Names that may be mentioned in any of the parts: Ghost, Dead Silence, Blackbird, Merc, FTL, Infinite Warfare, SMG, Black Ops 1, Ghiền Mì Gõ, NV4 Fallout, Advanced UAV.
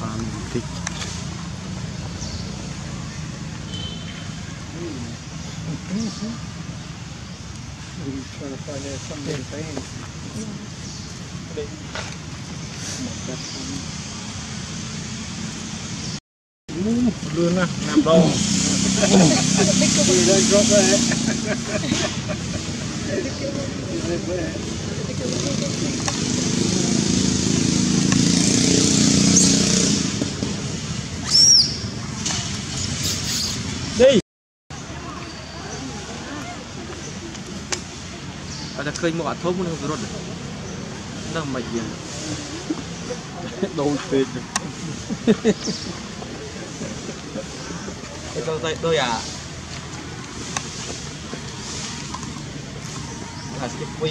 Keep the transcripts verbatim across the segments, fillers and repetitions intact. Pantik. Trying to find out something insane. Luôn á, làm đâu? Đi. Ada khơi một thốn luôn rồi. Nó mày gì? Đâu tiền. Cái con tay tôi à. Là cái quỷ.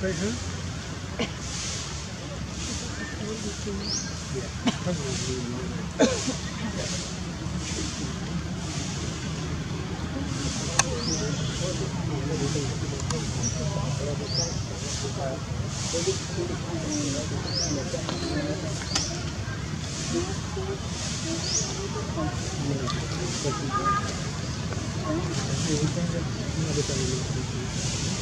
Special? Hãy subscribe cho kênh Ghiền Mì Gõ để không bỏ lỡ những video hấp dẫn.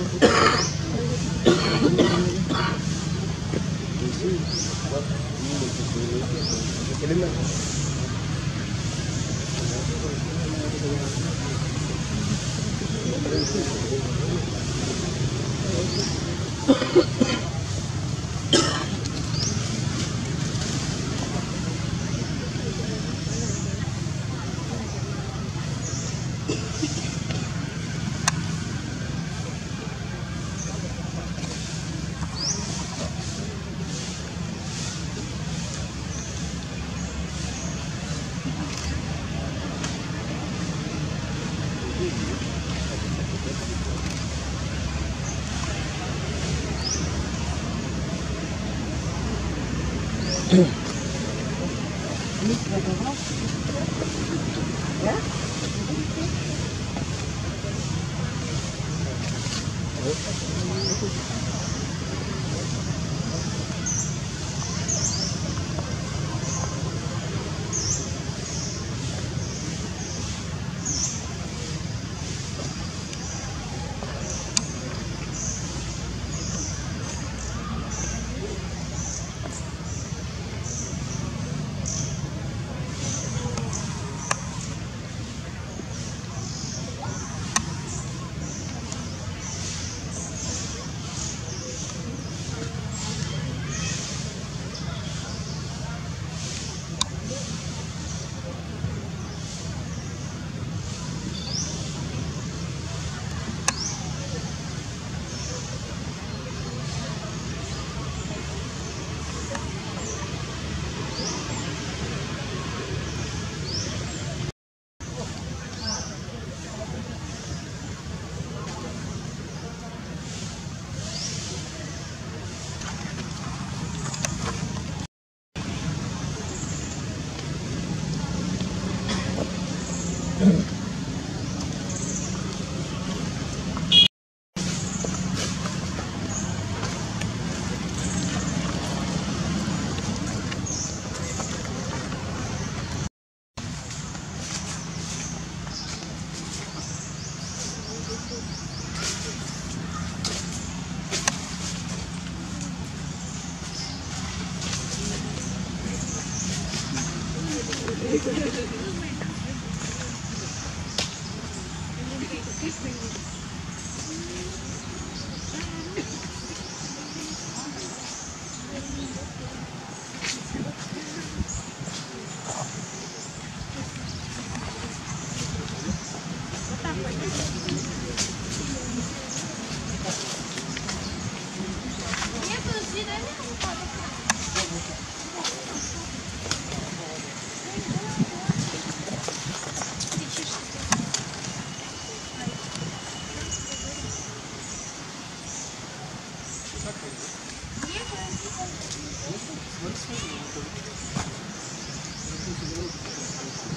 Thank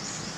you.